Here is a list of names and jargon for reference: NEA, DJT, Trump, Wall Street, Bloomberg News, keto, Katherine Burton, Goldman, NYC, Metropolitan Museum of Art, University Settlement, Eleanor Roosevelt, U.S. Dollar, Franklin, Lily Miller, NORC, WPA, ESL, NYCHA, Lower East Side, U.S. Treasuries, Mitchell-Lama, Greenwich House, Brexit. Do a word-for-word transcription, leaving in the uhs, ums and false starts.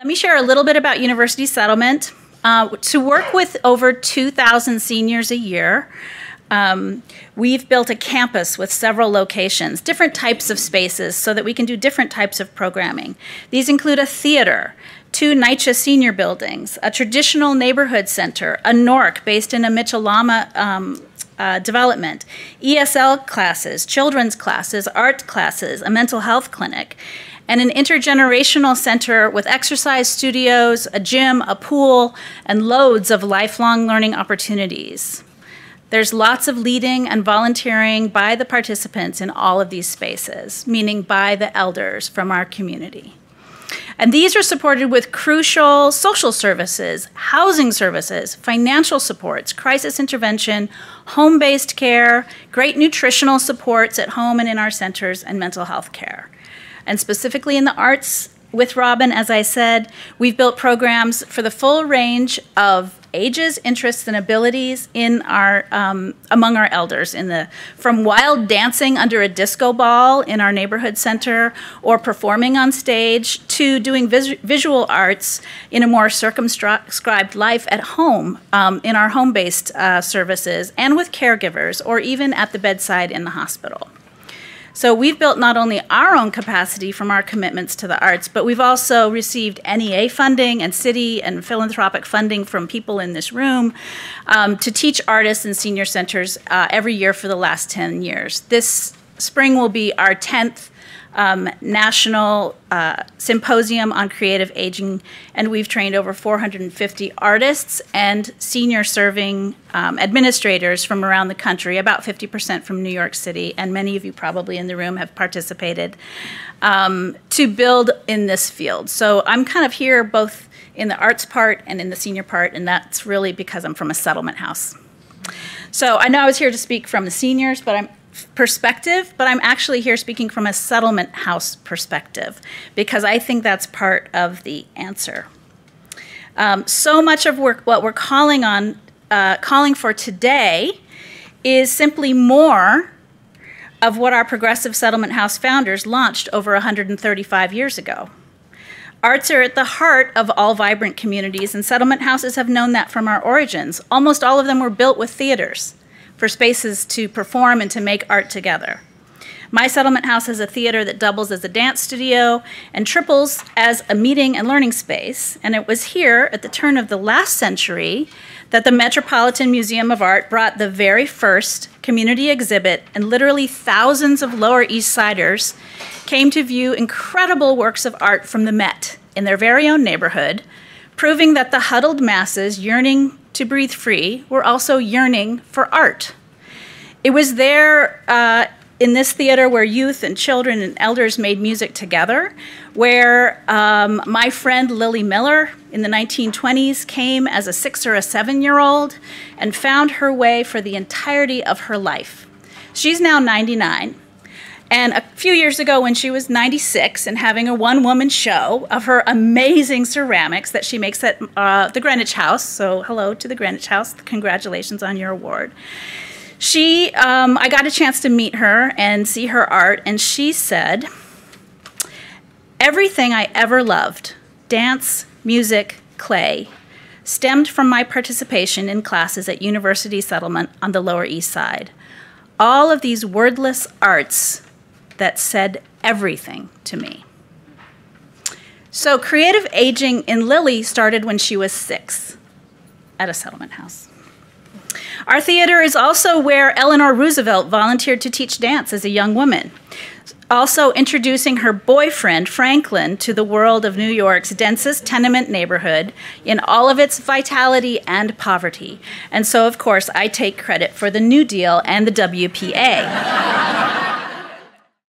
Let me share a little bit about University Settlement. Uh, to work with over two thousand seniors a year, um, we've built a campus with several locations, different types of spaces, so that we can do different types of programming. These include a theater, two NYCHA senior buildings, a traditional neighborhood center, a NORC based in a Mitchell-Lama um, Uh, development, E S L classes, children's classes, art classes, a mental health clinic, and an intergenerational center with exercise studios, a gym, a pool, and loads of lifelong learning opportunities. There's lots of leading and volunteering by the participants in all of these spaces, meaning by the elders from our community. And these are supported with crucial social services, housing services, financial supports, crisis intervention, home-based care, great nutritional supports at home and in our centers, and mental health care. And specifically in the arts, with Robin, as I said, we've built programs for the full range of ages, interests, and abilities in our, um, among our elders, in the, from wild dancing under a disco ball in our neighborhood center or performing on stage to doing vis visual arts in a more circumscribed life at home um, in our home-based uh, services and with caregivers or even at the bedside in the hospital. So we've built not only our own capacity from our commitments to the arts, but we've also received N E A funding and city and philanthropic funding from people in this room um, to teach artists in senior centers uh, every year for the last ten years. This spring will be our tenth um, national uh, symposium on creative aging, and we've trained over four hundred fifty artists and senior serving um, administrators from around the country, about fifty percent from New York City, and many of you probably in the room have participated um, to build in this field. So I'm kind of here both in the arts part and in the senior part, and that's really because I'm from a settlement house. So I know I was here to speak from the seniors, but I'm perspective, but I'm actually here speaking from a settlement house perspective because I think that's part of the answer. Um, so much of work, what we're calling on, uh, calling for today is simply more of what our progressive settlement house founders launched over one hundred thirty-five years ago. Arts are at the heart of all vibrant communities, and settlement houses have known that from our origins. Almost all of them were built with theaters for spaces to perform and to make art together. My settlement house has a theater that doubles as a dance studio and triples as a meeting and learning space. And it was here at the turn of the last century that the Metropolitan Museum of Art brought the very first community exhibit, and literally thousands of Lower East Siders came to view incredible works of art from the Met in their very own neighborhood, proving that the huddled masses yearning to breathe free were also yearning for art. It was there uh, in this theater where youth and children and elders made music together, where um, my friend Lily Miller in the nineteen twenties came as a six or a seven-year-old and found her way for the entirety of her life. She's now ninety-nine. And a few years ago, when she was ninety-six and having a one-woman show of her amazing ceramics that she makes at uh, the Greenwich House, so hello to the Greenwich House, congratulations on your award. She, um, I got a chance to meet her and see her art, and she said, "Everything I ever loved, dance, music, clay, stemmed from my participation in classes at University Settlement on the Lower East Side. All of these wordless arts that said everything to me." So creative aging in Lily started when she was six at a settlement house. Our theater is also where Eleanor Roosevelt volunteered to teach dance as a young woman, also introducing her boyfriend, Franklin, to the world of New York's densest tenement neighborhood in all of its vitality and poverty. And so, of course, I take credit for the New Deal and the W P A.